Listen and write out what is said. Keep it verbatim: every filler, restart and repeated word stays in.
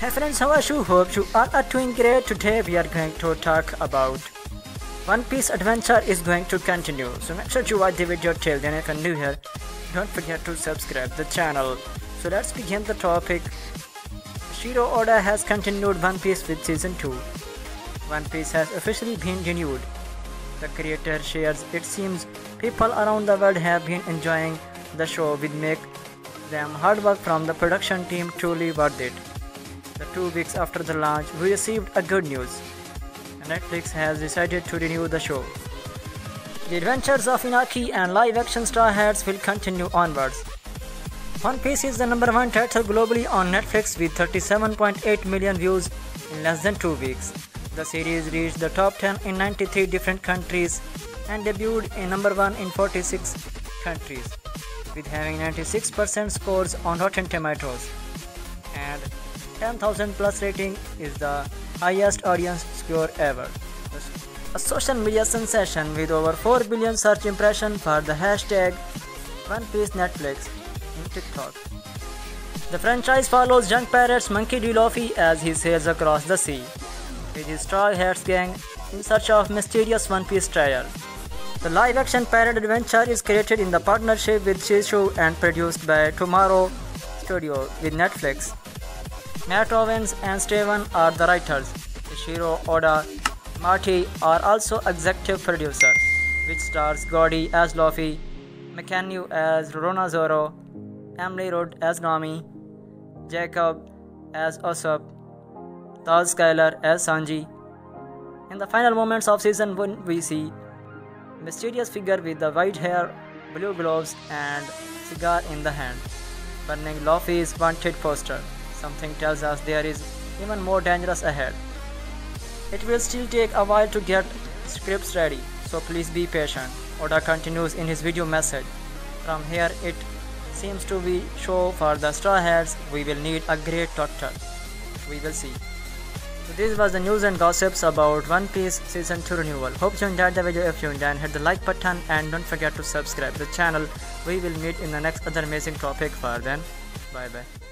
Hey friends, how are you? Hope you all are doing great. Today we are going to talk about One Piece adventure is going to continue. So make sure you watch the video till then. If you're new here, don't forget to subscribe the channel. So let's begin the topic. Ishiro Oda has continued One Piece with season two. One Piece has officially been renewed. The creator shares, it seems, people around the world have been enjoying the show with make them hard work from the production team truly worth it. The two weeks after the launch, we received a good news. Netflix has decided to renew the show. The adventures of Iñaki and live-action Straw Hats will continue onwards. One Piece is the number one title globally on Netflix with thirty-seven point eight million views in less than two weeks. The series reached the top ten in ninety-three different countries and debuted in number one in forty-six countries, with having ninety-six percent scores on Rotten Tomatoes, and ten thousand plus rating is the highest audience score ever. A social media sensation with over four billion search impressions for the hashtag One Piece Netflix in TikTok. The franchise follows young pirates Monkey D. Luffy as he sails across the sea with his Straw Hats gang in search of mysterious One Piece treasure. The live-action pirate adventure is created in the partnership with Shueisha and produced by Tomorrow Studio with Netflix. Matt Owens and Steven are the writers. Ishiro Oda Marty are also executive producers, which stars Gaudi as Luffy, McKenu as Roronoa Zoro, Emily Rudd as Nami, Jacob as Usopp, Taz Skylar as Sanji. In the final moments of season one, we see mysterious figure with the white hair, blue gloves and cigar in the hand, burning Luffy's wanted poster. Something tells us there is even more dangerous ahead. It will still take a while to get scripts ready, so please be patient. Oda continues in his video message. From here it seems to be show for the Straw Hats. We will need a great doctor. We will see. So this was the news and gossips about One Piece season two renewal. Hope you enjoyed the video. If you enjoyed, hit the like button and don't forget to subscribe the channel. We will meet in the next other amazing topic. For then, bye bye.